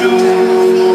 you.